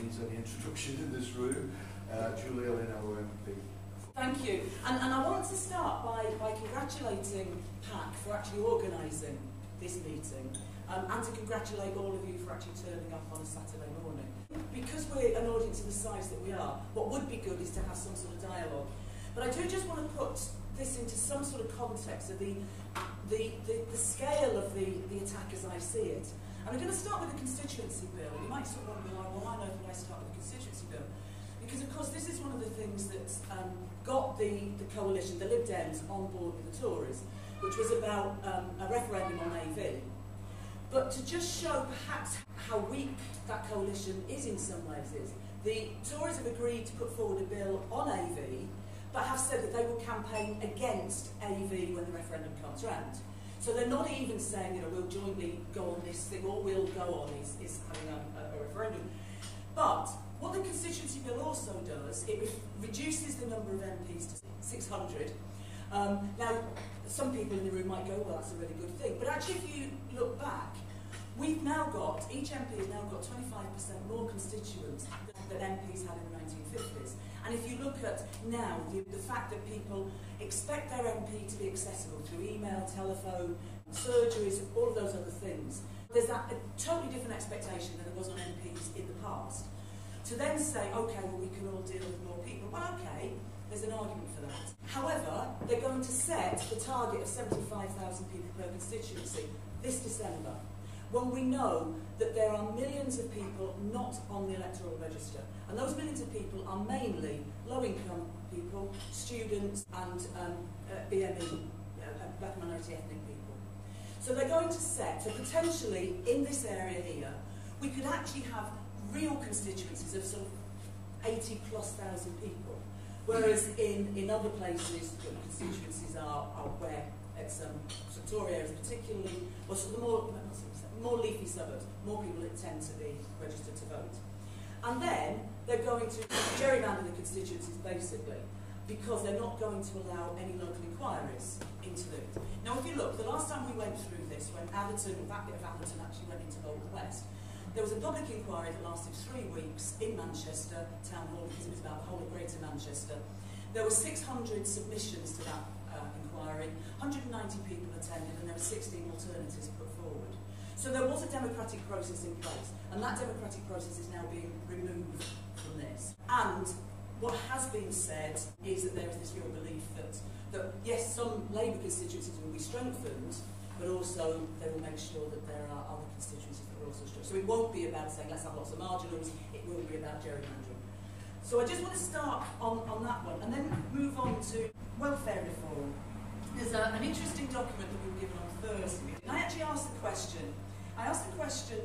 needs any introduction in this room. Julie Hilling, our MP. Thank you. And I want to start by congratulating PAC for actually organising this meeting and to congratulate all of you for actually turning up on a Saturday morning. Because we're an audience of the size that we are, what would be good is to have some sort of dialogue. But I do just want to put this into some sort of context of the scale of the attack as I see it. And I'm going to start with the constituency bill. You might sort of want to be like, well, why on earth would I start with the constituency bill? Because, of course, this is one of the things that got the coalition, the Lib Dems, on board with the Tories, which was about a referendum on AV. But to just show perhaps how weak that coalition is in some ways is, the Tories have agreed to put forward a bill on AV, but have said that they will campaign against AV when the referendum comes round. So they're not even saying, you know, we'll jointly go on this thing, all we'll go on is having a referendum. But what the constituency bill also does, it reduces the number of MPs to 600. Now, some people in the room might go, well, that's a really good thing. But actually, if you look back, we've now got, each MP has now got 25% more constituents than MPs had in the 1950s. And if you look at now, the fact that people expect their MP to be accessible through email, telephone, surgeries, all of those other things, there's that a totally different expectation than there was on MPs in the past. To then say, OK, well, we can all deal with more people, well, OK, there's an argument for that. However, they're going to set the target of 75,000 people per constituency this December, when we know that there are millions of people not on the electoral register. And those millions of people are mainly low-income people, students and BME, black minority ethnic people. So they're going to set, so potentially in this area here, we could actually have real constituencies of sort of 80,000+ people. Whereas in other places, the constituencies are where some Tory areas particularly, or some of the more leafy suburbs, more people that tend to be registered to vote. And then they're going to gerrymander the constituencies basically, because they're not going to allow any local inquiries into it. Now if you look, the last time we went through this, when Atherton, that bit of Atherton actually went into Bolton West, there was a public inquiry that lasted 3 weeks in Manchester Town Hall, because it was about the whole of Greater Manchester. There were 600 submissions to that inquiry, 190 people attended, and there were 16 alternatives put forward. So there was a democratic process in place, and that democratic process is now being removed from this. And what has been said is that there is this real belief that yes, some Labour constituencies will be strengthened, but also they will make sure that there are other constituencies that are also strong. So it won't be about saying let's have lots of marginals, it will be about gerrymandering. So I just want to start on that one and then move on to welfare reform. There's an interesting document that we were given on Thursday, and I actually asked the question. I asked the question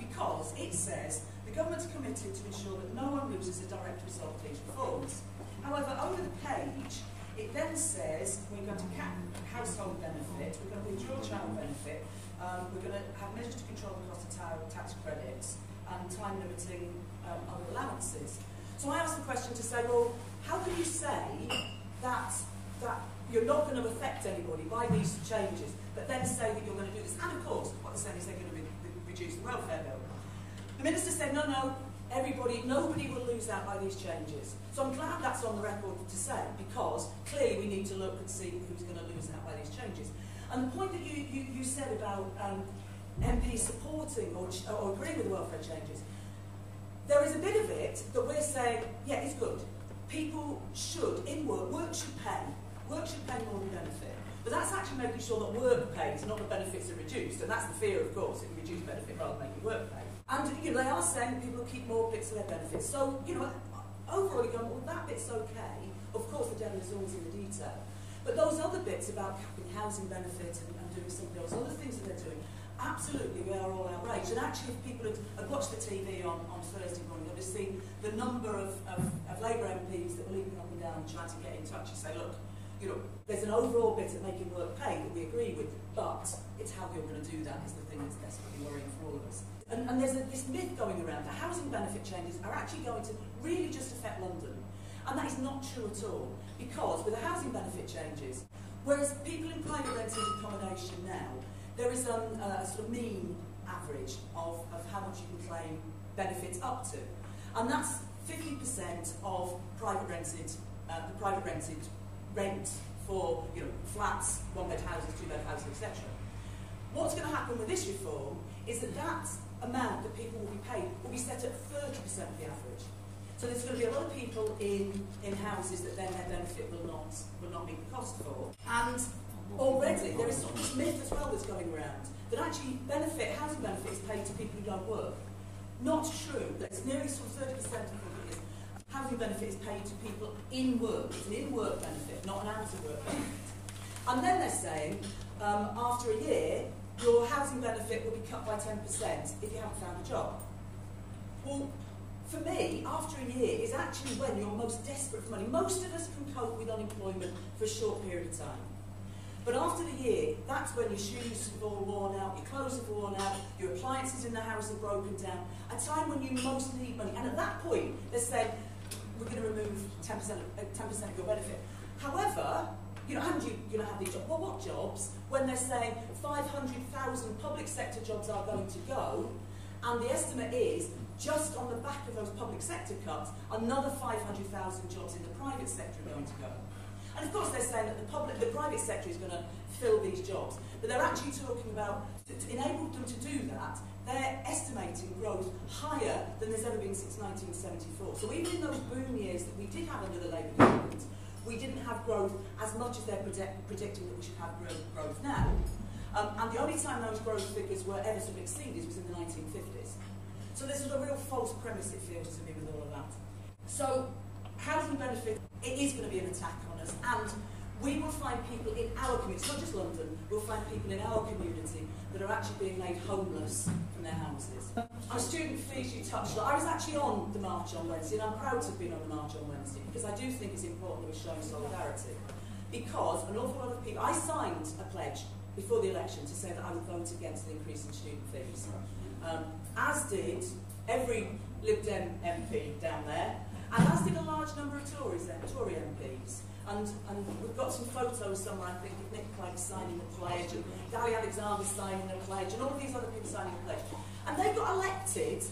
because it says the government's committed to ensure that no one loses a direct result of these reforms. However, over the page, it then says we're going to cap household benefit, we're going to withdraw child benefit, we're going to have measures to control the cost of tax credits and time limiting other allowances. So I asked the question to say, well, how can you say that you're not going to affect anybody by these changes, but then say that you're going to do this? And of course, what they're saying is they're going to reduce the welfare bill. The minister said, no, no, everybody, nobody will lose out by these changes. So I'm glad that's on the record to say, because clearly we need to look and see who's going to lose out by these changes. And the point that you said about MPs supporting or agreeing with the welfare changes, there is a bit of it that we're saying, yeah, it's good. People should, in work should pay. Work should pay more than benefit. But that's actually making sure that work pays, not the benefits are reduced. And that's the fear, of course, if you reduce benefit rather than making work pay. And you know, they are saying that people will keep more bits of their benefits. So, you know, overall you go, well, that bit's okay. Of course, the devil is always in the detail. But those other bits about capping housing benefit and doing some of those other things that they're doing, absolutely, we are all outraged. And actually, if people had watched the TV on Thursday morning, they'd have seen the number of Labour MPs that were leaping up and down trying to get in touch and say, look, you know, there's an overall bit of making work pay that we agree with, but it's how you're going to do that is the thing that's desperately worrying for all of us. And there's this myth going around that housing benefit changes are actually going to really just affect London. And that is not true at all, because with the housing benefit changes, whereas people in private rented accommodation now, there is a sort of mean average of how much you can claim benefits up to. and that's 50% of the private rented rent for flats, one-bed houses, two-bed houses, etc. What's going to happen with this reform is that that amount that people will be paid will be set at 30% of the average. So there's going to be a lot of people in houses that then their benefit will not meet the cost for. And already there is sort of this myth as well that's going around that actually housing benefit is paid to people who don't work. Not true. That's nearly sort of 30% of what it is. Housing benefit is paid to people in work. It's an in-work benefit, not an out-of-work benefit. And then they're saying, after a year, your housing benefit will be cut by 10% if you haven't found a job. Well, for me, after a year is actually when you're most desperate for money. Most of us can cope with unemployment for a short period of time. But after the year, that's when your shoes have all worn out, your clothes have worn out, your appliances in the house are broken down, a time when you most need money. And at that point, they said, we're going to remove 10% of your benefit. However, and you're going to have these jobs. Well, what jobs? When they're saying 500,000 public sector jobs are going to go, and the estimate is, just on the back of those public sector cuts, another 500,000 jobs in the private sector are going to go. And of course they're saying that the private sector is going to fill these jobs. But they're actually talking about, to enable them to do that, they're estimating growth higher than there's ever been since 1974. So even in those boom years that we did have under the Labour government, we didn't have growth as much as they're predicting that we should have growth now. And the only time those growth figures were ever sort of exceeded was in the 1950s. So this is a real false premise, it feels to me, with all of that. So housing benefit, it is going to be an attack on us, and we will find people in our community, not just London, we'll find people in our community that are actually being made homeless from their houses. Our student fees, you touched on. I was actually on the march on Wednesday, and I'm proud to have been on the march on Wednesday, because I do think it's important that we're showing solidarity. Because an awful lot of people, I signed a pledge before the election to say that I would vote against the increase in student fees. As did every Lib Dem MP down there, and as did a large number of Tory MPs. And we've got some photos somewhere, I think, of Nick Clegg signing the pledge, and Dali Alexander signing the pledge, and all these other people signing the pledge. And they got elected,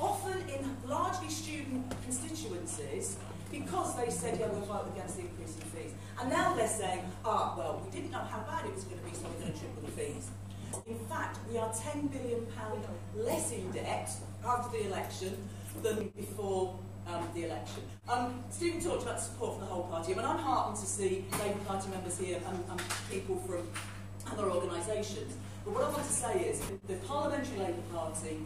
often in largely student constituencies, because they said, yeah, we'll vote against the increase in fees. And now they're saying, ah, well, we didn't know how bad it was going to be, so we're going to triple the fees. In fact, we are £10 billion less in debt after the election than before the election. Stephen talked about support from the whole party. I mean, I'm heartened to see Labour Party members here and people from other organisations. But what I want to say is the Parliamentary Labour Party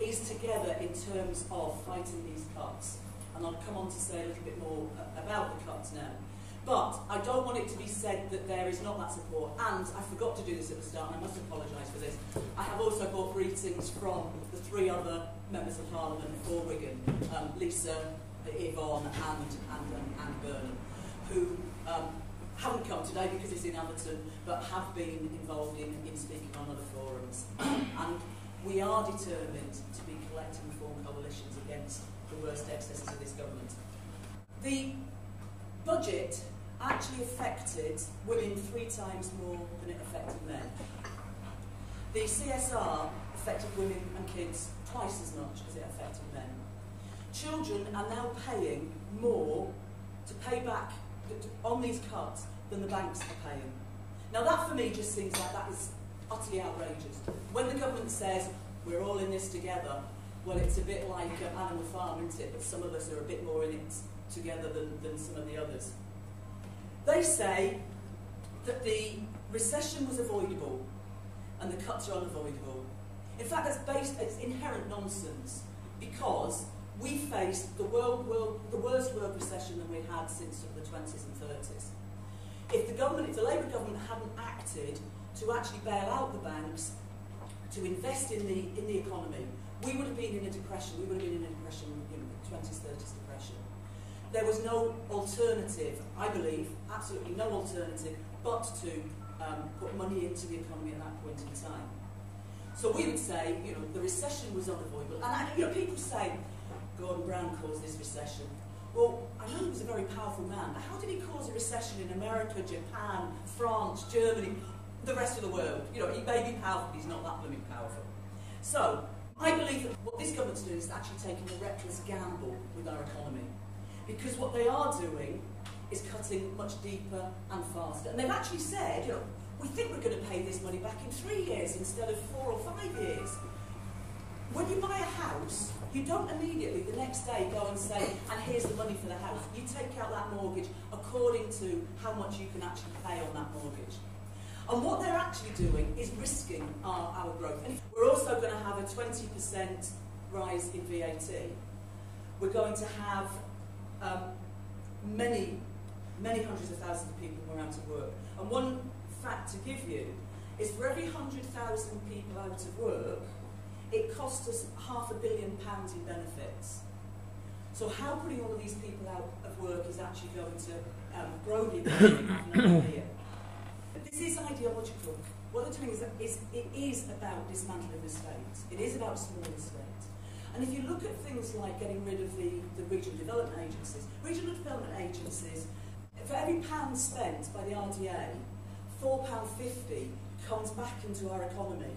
is together in terms of fighting these cuts. And I'll come on to say a little bit more about the cuts now. But I don't want it to be said that there is not that support, and I forgot to do this at the start, and I must apologise for this. I have also bought greetings from the three other members of Parliament for Wigan, Lisa, Yvonne and Anne Burnham, who haven't come today because it's in Atherton, but have been involved in speaking on other forums. And we are determined to be collective and form coalitions against the worst excesses of this government. The budget actually affected women 3 times more than it affected men. The CSR affected women and kids twice as much as it affected men. Children are now paying more to pay back on these cuts than the banks are paying. Now that for me just seems like that is utterly outrageous. When the government says, we're all in this together, well, it's a bit like Animal Farm, isn't it? But some of us are a bit more in it together than some of the others. They say that the recession was avoidable and the cuts are unavoidable. In fact, it's inherent nonsense, because we faced the worst world recession than we had since the 20s and 30s. If the Labour government hadn't acted to actually bail out the banks, to invest in the economy, we would have been in a depression. We would have been in a depression, the 20s, 30s depression. There was no alternative, I believe, absolutely no alternative, but to put money into the economy at that point in time. So we would say, the recession was unavoidable. And people say, Gordon Brown caused this recession. Well, I know he was a very powerful man. How did he cause a recession in America, Japan, France, Germany, the rest of the world? He may be powerful, but he's not that blooming powerful. So I believe that what this government's doing is actually taking a reckless gamble with our economy, because what they are doing is cutting much deeper and faster. And they've actually said, you know, we think we're going to pay this money back in 3 years instead of 4 or 5 years. When you buy a house, you don't immediately the next day go and say, and here's the money for the house. You take out that mortgage according to how much you can actually pay on that mortgage. And what they're actually doing is risking our growth. And we're also going to have a 20% rise in VAT. We're going to have many hundreds of thousands of people going out of work. And one fact to give you is for every 100,000 people out of work, it costs us £500 million in benefits. So how putting all of these people out of work is actually going to grow the economy. This is ideological. What they're doing is it is about dismantling the state. It is about smalling the state. And if you look at things like getting rid of the regional development agencies, for every £1 spent by the RDA, £4.50 comes back into our economy.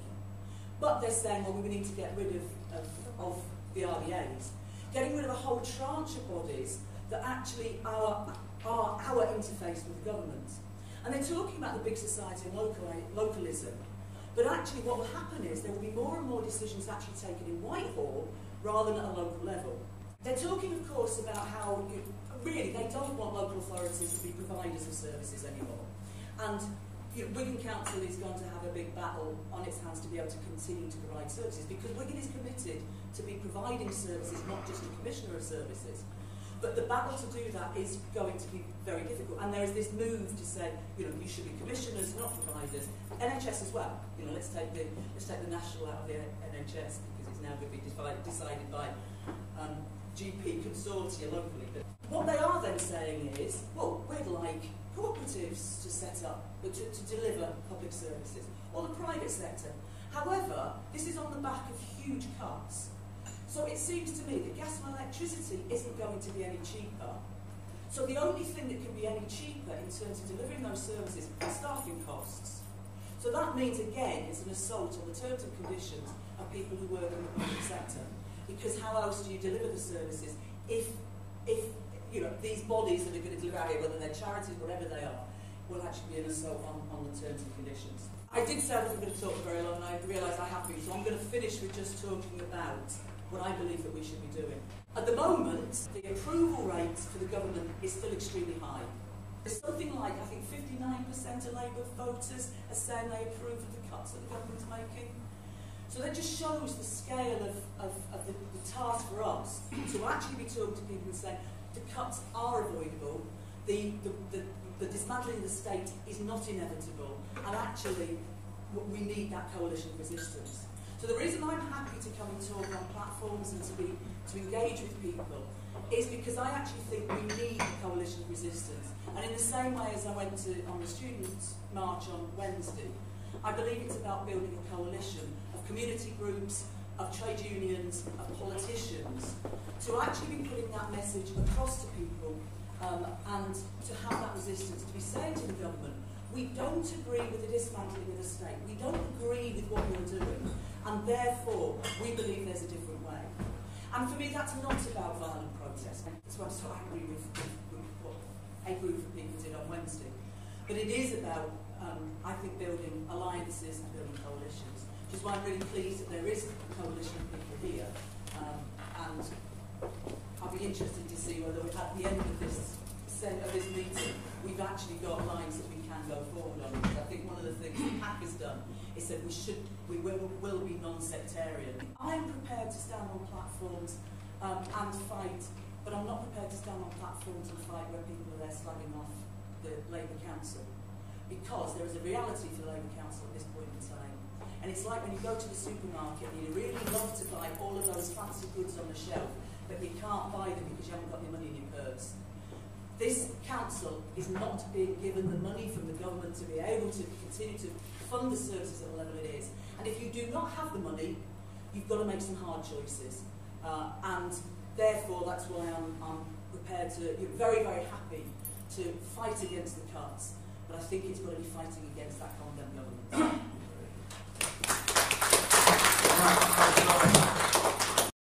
But they're saying, well, we need to get rid of the RBAs. Getting rid of a whole tranche of bodies that actually are our interface with the government. And they're talking about the big society and localism, but actually what will happen is there will be more and more decisions actually taken in Whitehall rather than at a local level. They're talking, of course, about how, really, they don't want local authorities to be providers of services anymore. And Wigan Council is going to have a big battle on its hands to be able to continue to provide services, because Wigan is committed to be providing services, not just a commissioner of services. But the battle to do that is going to be very difficult. And there is this move to say, you should be commissioners, not providers. NHS as well. Let's take the national out of the NHS, because it's now going to be decided by GP consortia locally. But what they are then saying is, well, we'd like cooperatives to set up, to deliver public services, or the private sector. However, this is on the back of huge cuts. So it seems to me that gas and electricity isn't going to be any cheaper. So the only thing that can be any cheaper in terms of delivering those services are staffing costs. So that means, again, it's an assault on the terms and conditions of people who work in the public sector. Because how else do you deliver the services if these bodies that are going to deliver it, whether they're charities, whatever they are, will actually be an assault on the terms and conditions. I did say I wasn't going to talk very long, and I realised I have been, so I'm going to finish with just talking about what I believe that we should be doing. At the moment, the approval rate for the government is still extremely high. There's something like, I think, 59% of Labour voters are saying they approve of the cuts that the government's making. So that just shows the scale of the task for us to actually be talking to people and saying the cuts are avoidable, the dismantling of the state is not inevitable, and actually we need that coalition of resistance. So the reason I'm happy to come and talk on platforms and to engage with people is because I actually think we need a coalition of resistance. And in the same way as I went on the Students' March on Wednesday, I believe it's about building a coalition of community groups, of trade unions, of politicians, to actually be putting that message across to people and to have that resistance, to be saying to the government, we don't agree with the dismantling of the state, we don't agree with what you're doing, and therefore we believe there's a different way. And for me that's not about violent protest. That's why I'm so angry with what a group of people did on Wednesday. But it is about, I think, building alliances and building coalitions, which is why I'm really pleased that there is a coalition of people here. And I'll be interested to see whether at the end of this meeting we've actually got lines that we can go forward on. Because I think one of the things that PAC has done is that we will be non-sectarian. I'm prepared to stand on platforms and fight, but I'm not prepared to stand on platforms and fight where people are there slagging off the Labour Council, because there is a reality for the Labour Council at this point in time. And it's like when you go to the supermarket and you really love to buy all of those fancy goods on the shelf, but you can't buy them because you haven't got any money in your purse. This council is not being given the money from the government to be able to continue to fund the services at the level it is. And if you do not have the money, you've got to make some hard choices. And therefore, that's why I'm prepared to, very, very happy to fight against the cuts. But I think it's got to be fighting against that Con-Dem government.